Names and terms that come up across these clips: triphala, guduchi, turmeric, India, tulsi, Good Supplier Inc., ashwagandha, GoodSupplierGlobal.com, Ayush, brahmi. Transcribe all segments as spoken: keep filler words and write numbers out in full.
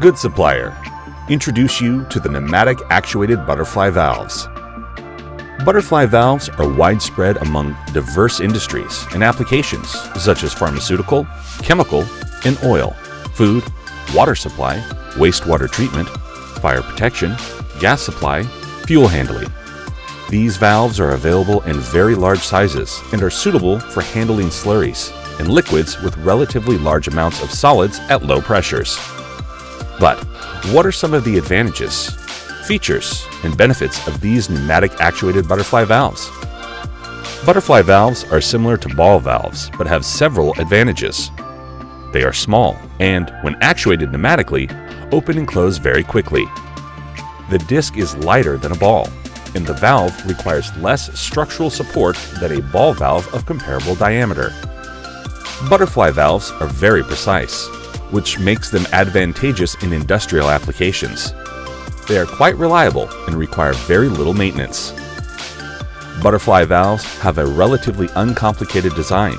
Good Supplier introduce you to the pneumatic actuated butterfly valves. Butterfly valves are widespread among diverse industries and applications such as pharmaceutical, chemical, and oil, food, water supply, wastewater treatment, fire protection, gas supply, fuel handling. These valves are available in very large sizes and are suitable for handling slurries and liquids with relatively large amounts of solids at low pressures. But what are some of the advantages, features, and benefits of these pneumatic actuated butterfly valves? Butterfly valves are similar to ball valves but have several advantages. They are small and, when actuated pneumatically, open and close very quickly. The disc is lighter than a ball, and the valve requires less structural support than a ball valve of comparable diameter. Butterfly valves are very precise, which makes them advantageous in industrial applications. They are quite reliable and require very little maintenance. Butterfly valves have a relatively uncomplicated design,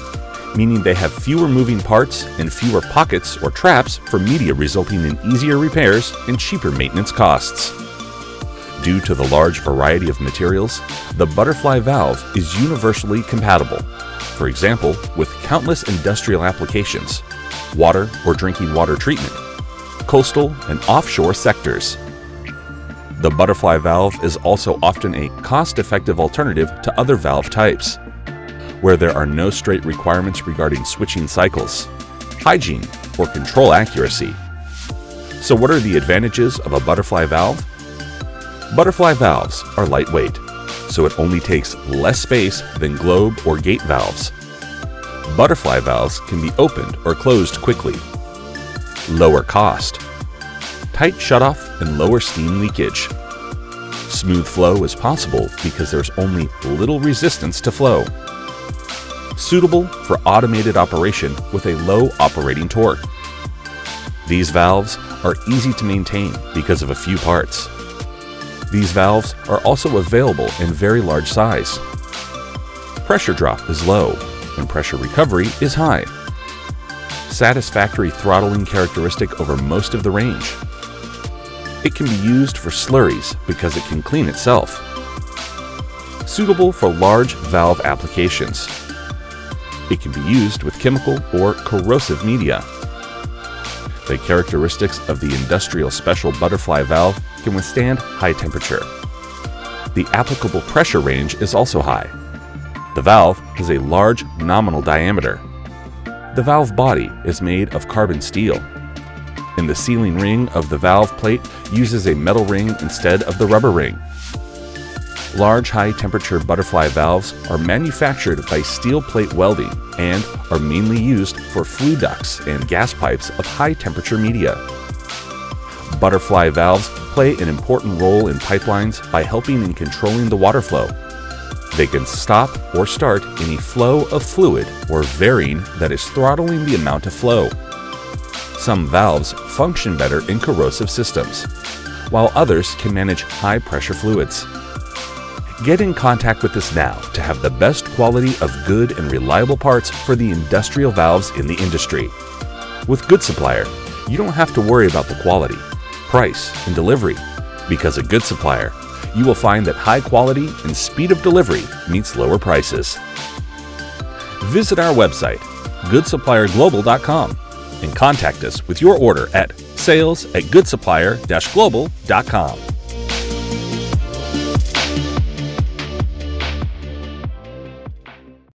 meaning they have fewer moving parts and fewer pockets or traps for media, resulting in easier repairs and cheaper maintenance costs. Due to the large variety of materials, the butterfly valve is universally compatible, for example, with countless industrial applications, water or drinking water treatment, coastal and offshore sectors. The butterfly valve is also often a cost-effective alternative to other valve types, where there are no straight requirements regarding switching cycles, hygiene, or control accuracy. So what are the advantages of a butterfly valve? Butterfly valves are lightweight, so it only takes less space than globe or gate valves. Butterfly valves can be opened or closed quickly. Lower cost. Tight shutoff and lower steam leakage. Smooth flow is possible because there's only little resistance to flow. Suitable for automated operation with a low operating torque. These valves are easy to maintain because of a few parts. These valves are also available in very large size. Pressure drop is low and pressure recovery is high. Satisfactory throttling characteristic over most of the range. It can be used for slurries because it can clean itself. Suitable for large valve applications. It can be used with chemical or corrosive media. The characteristics of the industrial special butterfly valve can withstand high temperature. The applicable pressure range is also high. The valve has a large nominal diameter. The valve body is made of carbon steel, and the sealing ring of the valve plate uses a metal ring instead of the rubber ring. Large high-temperature butterfly valves are manufactured by steel plate welding and are mainly used for flue ducts and gas pipes of high-temperature media. Butterfly valves play an important role in pipelines by helping in controlling the water flow. They can stop or start any flow of fluid or varying that is throttling the amount of flow. Some valves function better in corrosive systems, while others can manage high-pressure fluids. Get in contact with us now to have the best quality of good and reliable parts for the industrial valves in the industry. With Good Supplier, you don't have to worry about the quality, price, and delivery, because at Good Supplier, you will find that high quality and speed of delivery meets lower prices. Visit our website, Good Supplier Global dot com, and contact us with your order at sales at Good Supplier Global dot com.